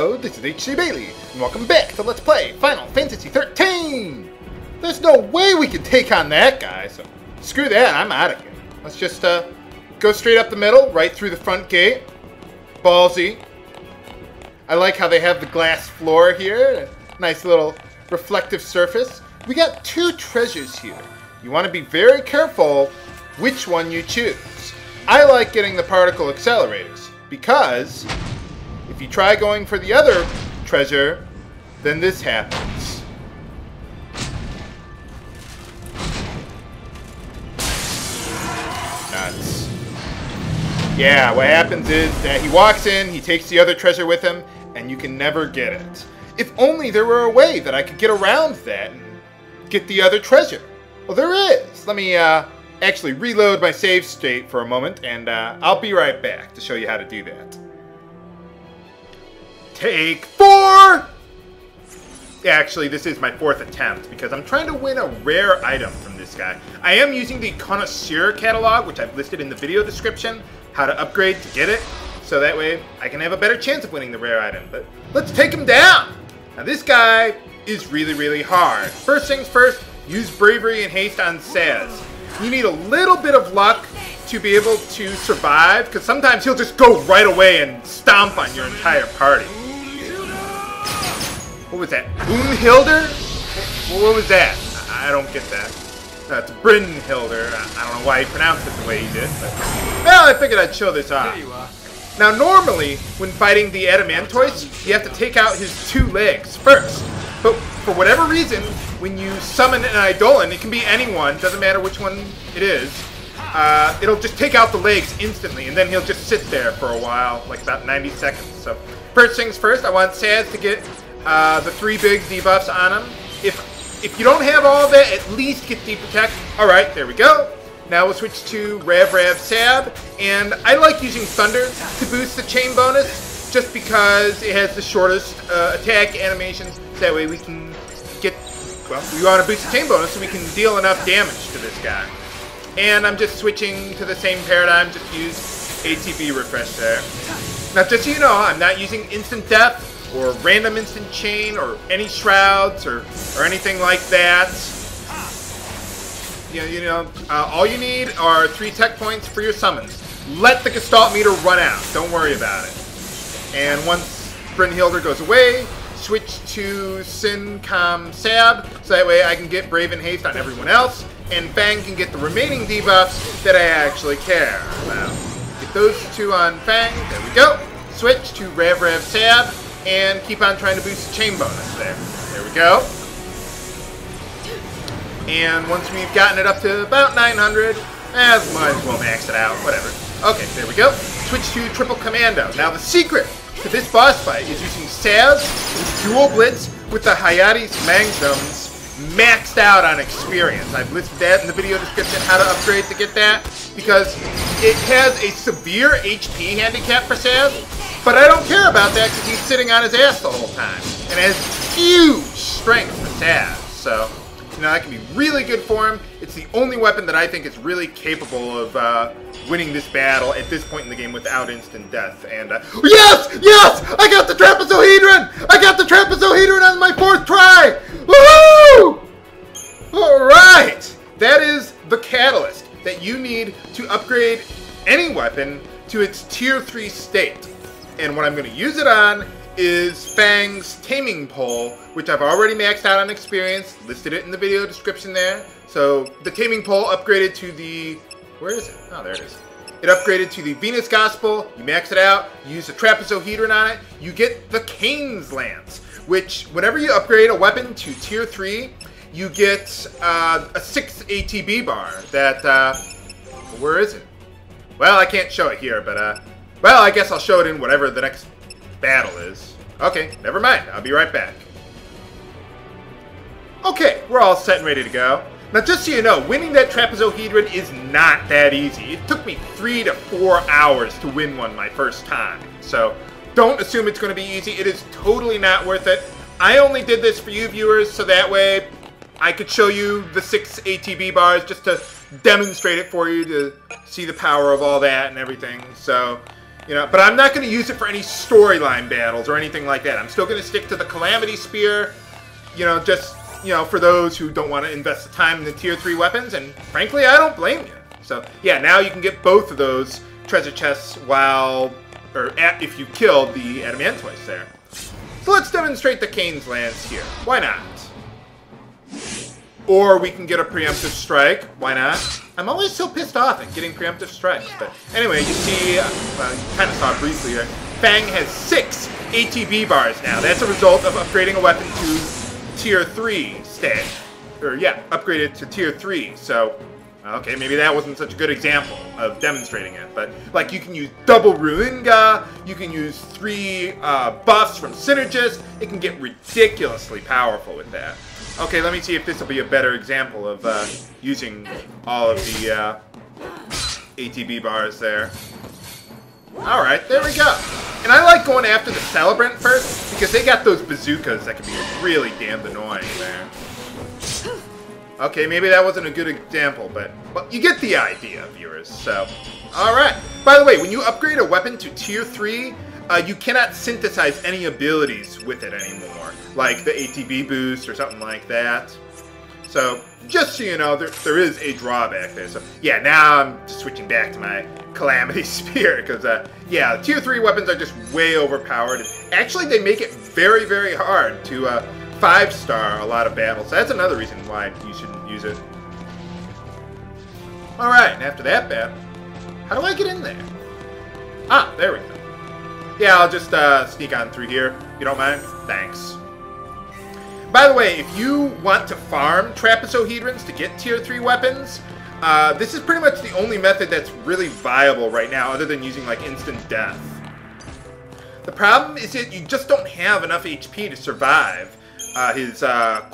Hello, this is HC Bailey, and welcome back to Let's Play Final Fantasy XIII! There's no way we can take on that guy, so screw that, I'm out of here. Let's just go straight up the middle, right through the front gate. Ballsy. I like how they have the glass floor here. Nice little reflective surface. We got two treasures here. You want to be very careful which one you choose. I like getting the particle accelerators, because if you try going for the other treasure, then this happens. Nuts. Yeah, what happens is that he walks in, he takes the other treasure with him, and you can never get it. If only there were a way that I could get around that and get the other treasure. Well, there is. Let me actually reload my save state for a moment, and I'll be right back to show you how to do that. Take four! Actually, this is my fourth attempt because I'm trying to win a rare item from this guy. I am using the Connoisseur Catalog, which I've listed in the video description, how to upgrade to get it, so that way I can have a better chance of winning the rare item. But let's take him down! Now this guy is really, really hard. First things first, use Bravery and Haste on Sazh. You need a little bit of luck to be able to survive, because sometimes he'll just go right away and stomp on your entire party. What was that? Brynhildr? What was that? I don't get that. That's Brynhildr. I don't know why he pronounced it the way he did, but well, I figured I'd show this off. Now, normally, when fighting the Adamantoise, you have to take out his two legs first. But for whatever reason, when you summon an Eidolon, it can be anyone, doesn't matter which one it is, it'll just take out the legs instantly, and then he'll just sit there for a while, like about 90 seconds. So, first things first, I want Sazh to get the three big debuffs on him. If you don't have all that, at least get the protect. Alright, there we go. Now we'll switch to Rav Sab. And I like using Thunder to boost the chain bonus, just because it has the shortest attack animations. That way we can get, well, we want to boost the chain bonus so we can deal enough damage to this guy. And I'm just switching to the same paradigm, just use ATB refresh there. Now just so you know, I'm not using instant death, or random instant chain, or any shrouds, or anything like that. You know, all you need are 3 tech points for your summons. Let the Gestalt meter run out. Don't worry about it. And once Brynhildr goes away, switch to Syncom Sab, so that way I can get Brave and Haste on everyone else, and Fang can get the remaining debuffs that I actually care about. Get those two on Fang. There we go. Switch to Rav Sab. And keep on trying to boost the chain bonus there. There we go. And once we've gotten it up to about 900, might as well max it out, whatever. Okay, there we go. Switch to Triple Commando. Now the secret to this boss fight is using Sazh with Dual Blitz with the Hayatis Magnums maxed out on experience. I've listed that in the video description, how to upgrade to get that, because it has a severe HP handicap for Sazh. But I don't care about that because he's sitting on his ass the whole time. And has huge strength for Sazh. So, you know, that can be really good for him. It's the only weapon that I think is really capable of winning this battle at this point in the game without instant death. And, yes! Yes! I got the Trapezohedron! I got the Trapezohedron on my fourth try! Woohoo! Alright! That is the catalyst that you need to upgrade any weapon to its tier 3 state. And what I'm going to use it on is Fang's Taming Pole, which I've already maxed out on experience. Listed it in the video description there. So the Taming Pole upgraded to the, where is it? Oh, there it is. It upgraded to the Venus Gospel. You max it out. You use the Trapezohedron on it. You get the Kain's Lance, which whenever you upgrade a weapon to tier 3, you get a 6 ATB bar. That, where is it? Well, I can't show it here, but well, I guess I'll show it in whatever the next battle is. Okay, never mind. I'll be right back. Okay, we're all set and ready to go. Now, just so you know, winning that Trapezohedron is not that easy. It took me 3 to 4 hours to win one my first time. So, don't assume it's going to be easy. It is totally not worth it. I only did this for you viewers, so that way I could show you the 6 ATB bars just to demonstrate it for you to see the power of all that and everything. So, You know, but I'm not going to use it for any storyline battles or anything like that. I'm still going to stick to the Calamity Spear, you know, just, you know, for those who don't want to invest the time in the Tier 3 weapons, and frankly, I don't blame you. So, yeah, now you can get both of those treasure chests while, or at, if you kill the Adamantoise there. So let's demonstrate the Kain's Lance here. Why not? Or we can get a preemptive strike. Why not? I'm always so pissed off at getting preemptive strikes. But anyway, you see, well, you kind of saw it briefly here. Fang has 6 ATB bars now. That's a result of upgrading a weapon to Tier 3 stat. Or, yeah, upgraded to Tier 3. So, okay, maybe that wasn't such a good example of demonstrating it. But, like, you can use double Ruinga. You can use 3 buffs from Synergist. It can get ridiculously powerful with that. Okay, let me see if this will be a better example of using all of the ATB bars there. Alright, there we go. And I like going after the Celebrant first, because they got those bazookas that can be really damned annoying there. Okay, maybe that wasn't a good example, but well, you get the idea, viewers, so. Alright. By the way, when you upgrade a weapon to Tier 3, you cannot synthesize any abilities with it anymore, like the ATB boost or something like that. So, just so you know, there is a drawback there. So, yeah, now I'm just switching back to my Calamity Spear, because, yeah, Tier 3 weapons are just way overpowered. Actually, they make it very, very hard to 5-star a lot of battles. So that's another reason why you shouldn't use it. Alright, and after that battle, how do I get in there? Ah, there we go. Yeah, I'll just sneak on through here. You don't mind? Thanks. By the way, if you want to farm Trapezohedrons to get Tier 3 weapons, this is pretty much the only method that's really viable right now, other than using, like, instant death. The problem is that you just don't have enough HP to survive his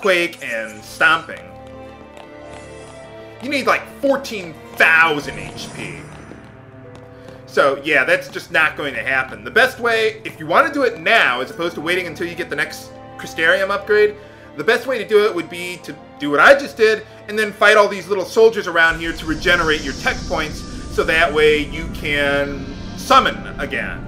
Quake and Stomping. You need, like, 14,000 HP. So, yeah, that's just not going to happen. The best way, if you want to do it now, as opposed to waiting until you get the next Crystarium upgrade, the best way to do it would be to do what I just did, and then fight all these little soldiers around here to regenerate your tech points, so that way you can summon again.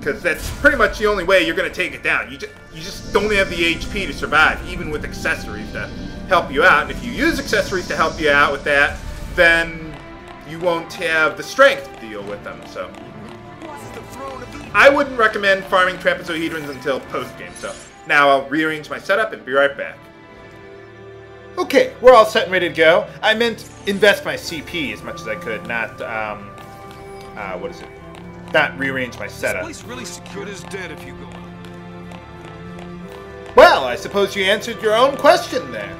Because that's pretty much the only way you're going to take it down. You just don't have the HP to survive, even with accessories to help you out. And if you use accessories to help you out with that, then you won't have the strength to deal with them, so. I wouldn't recommend farming Trapezohedrons until post-game, so now I'll rearrange my setup and be right back. Okay, we're all set and ready to go. I meant invest my CP as much as I could, not, what is it? Not rearrange my setup. This place really secured as dead if you go on. Well, I suppose you answered your own question there.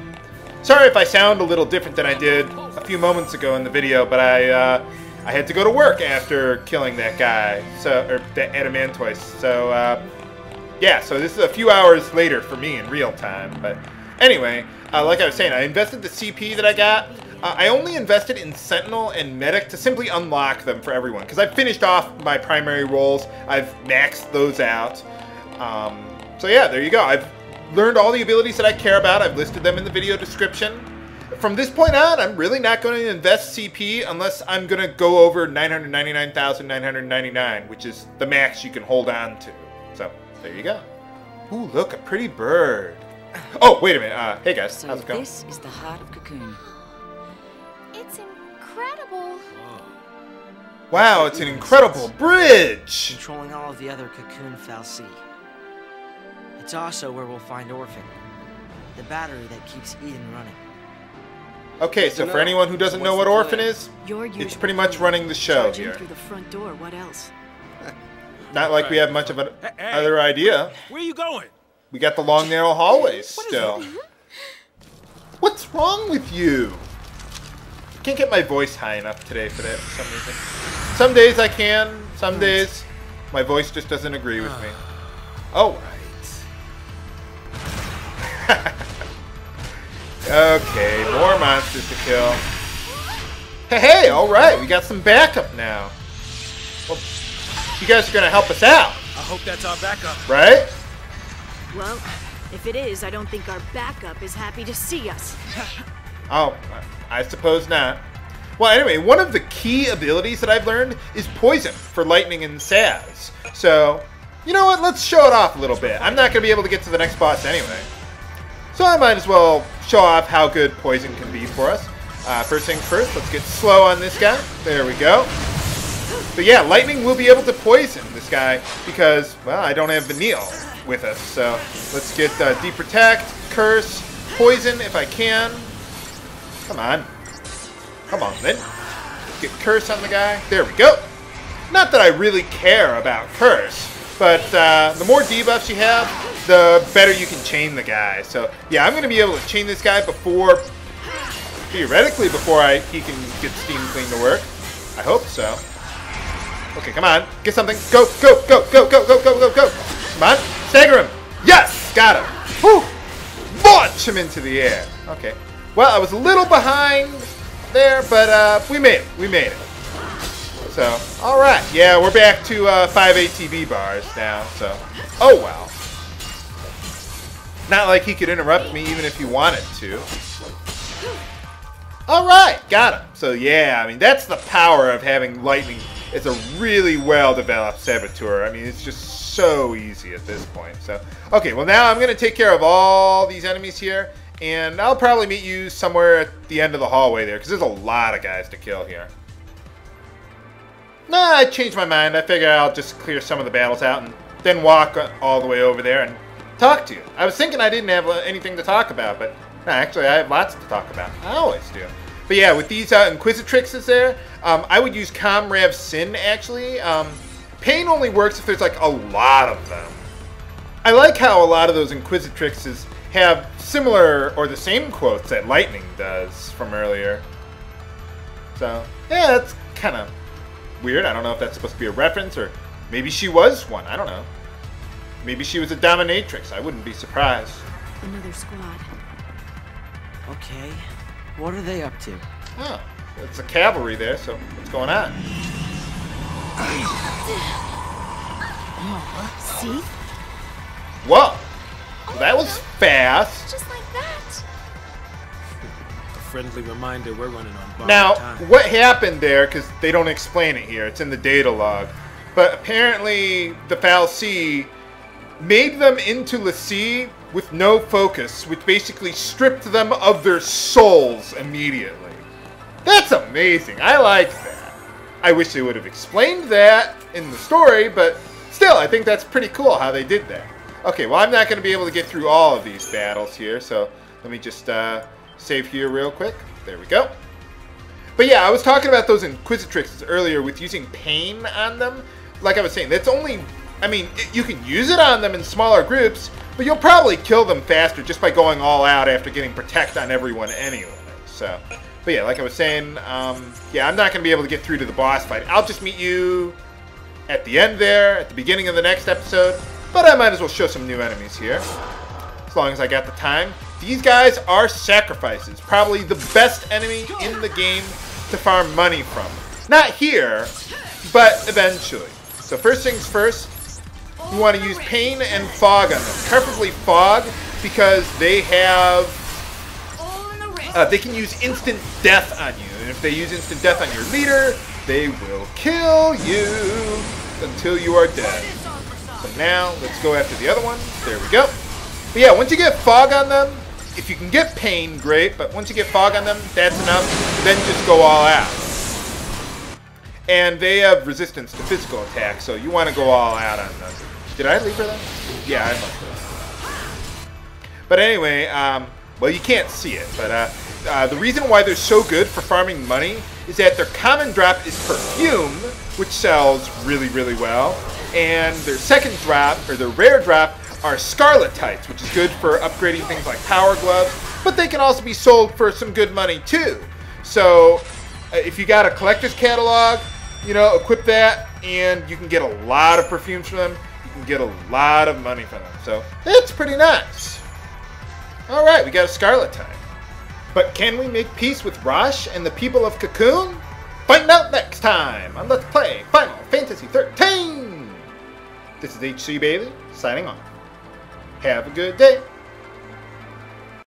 Sorry if I sound a little different than I did a few moments ago in the video, but I had to go to work after killing that guy, so, or that Adamantoise, so, yeah, so this is a few hours later for me in real time, but anyway, like I was saying, I invested the CP that I got. I only invested in Sentinel and Medic to simply unlock them for everyone, because I've finished off my primary roles, I've maxed those out, so yeah, there you go. I've learned all the abilities that I care about. I've listed them in the video description. From this point on, I'm really not going to invest CP unless I'm going to go over 999,999, which is the max you can hold on to. So, there you go. Ooh, look, a pretty bird. Oh, wait a minute. Hey guys, so how's it going? This is the heart of Cocoon. It's incredible. Wow, it's an incredible bridge. Controlling all of the other Cocoon Falci. It's also where we'll find Orphan, the battery that keeps Eden running. Okay, so for anyone who doesn't know what Orphan is, it's pretty much running the show here. Through the front door, what else? Not like we have much of an other idea. Where are you going? We got the long narrow hallways still. What's wrong with you? I can't get my voice high enough today for that for some reason. Some days I can, some days my voice just doesn't agree with me. Oh. Okay, more monsters to kill. Hey, alright, we got some backup now. Well, you guys are going to help us out. I hope that's our backup. Right? Well, if it is, I don't think our backup is happy to see us. Oh, I suppose not. Well, anyway, one of the key abilities that I've learned is Poison for Lightning and Sazh. So, you know what? Let's show it off a little bit. I'm not going to be able to get to the next boss anyway. So I might as well show off how good Poison can be for us. First things first, let's get slow on this guy. There we go. But yeah, Lightning will be able to Poison this guy because, well, I don't have Vanille with us. So let's get Deep Protect, Curse, Poison if I can. Come on. Come on, then. Let's get Curse on the guy. There we go. Not that I really care about Curse, but the more debuffs you have, the better you can chain the guy. So yeah, I'm going to be able to chain this guy before... theoretically, before he can get Steam Clean to work. I hope so. Okay, come on. Get something. Go, go, go, go, go, go, go, go, go. Come on. Stagger him. Yes! Got him. Whew. Launch him into the air. Okay. Well, I was a little behind there, but we made it. We made it. So, all right. Yeah, we're back to 5 ATB bars now, so. Oh, well. Not like he could interrupt me even if he wanted to. All right. Got him. So, yeah, I mean, that's the power of having Lightning. It's a really well-developed Saboteur. I mean, it's just so easy at this point. So, okay, well, now I'm going to take care of all these enemies here, and I'll probably meet you somewhere at the end of the hallway there, because there's a lot of guys to kill here. Nah, I changed my mind. I figure I'll just clear some of the battles out and then walk all the way over there and talk to you. I was thinking I didn't have anything to talk about, but no, actually, I have lots to talk about. I always do. But yeah, with these Inquisitrixes there, I would use Comrav Sin, actually. Pain only works if there's, like, a lot of them. I like how a lot of those Inquisitrixes have similar or the same quotes that Lightning does from earlier. So, yeah, that's kind of weird. I don't know if that's supposed to be a reference, or maybe she was one. I don't know. Maybe she was a dominatrix. I wouldn't be surprised. Another squad. Okay. What are they up to? Oh, it's a cavalry there, so what's going on? See? Whoa! Well, that was fast. Just like that. A friendly reminder, we're running on borrowed time. Now, what happened there, because they don't explain it here, it's in the data log, but apparently the Falci made them into Lassie with no focus, which basically stripped them of their souls immediately. That's amazing. I like that. I wish they would have explained that in the story, but still, I think that's pretty cool how they did that. Okay, well, I'm not going to be able to get through all of these battles here, so let me just save here real quick. There we go. But yeah, I was talking about those Inquisitrixes earlier with using pain on them. Like I was saying, that's only... I mean, you can use it on them in smaller groups, but you'll probably kill them faster just by going all out after getting Protect on everyone anyway. So, but yeah, like I was saying, yeah, I'm not going to be able to get through to the boss fight. I'll just meet you at the end there, at the beginning of the next episode, but I might as well show some new enemies here, as long as I got the time. These guys are sacrifices, probably the best enemy in the game to farm money from. Not here, but eventually. So first things first, you want to use pain and fog on them, preferably fog, because they have, they can use instant death on you, and if they use instant death on your leader, they will kill you until you are dead. So now, let's go after the other one. There we go. But yeah, once you get fog on them, if you can get pain, great, but once you get fog on them, that's enough, then just go all out. And they have resistance to physical attack, so you want to go all out on them. Did I leave her there? Yeah, I left her. But anyway, well, you can't see it, but the reason why they're so good for farming money is that their common drop is Perfume, which sells really, really well, and their second drop, or their rare drop, are Scarlatites, which is good for upgrading things like Power Gloves, but they can also be sold for some good money, too. So... if you got a Collector's Catalog, you know, equip that, and you can get a lot of perfumes from them. You can get a lot of money from them. So, that's pretty nice. All right, we got a Scarlatite. But can we make peace with Rosh and the people of Cocoon? Find out next time on Let's Play Final Fantasy XIII. This is HC Bailey, signing off. Have a good day.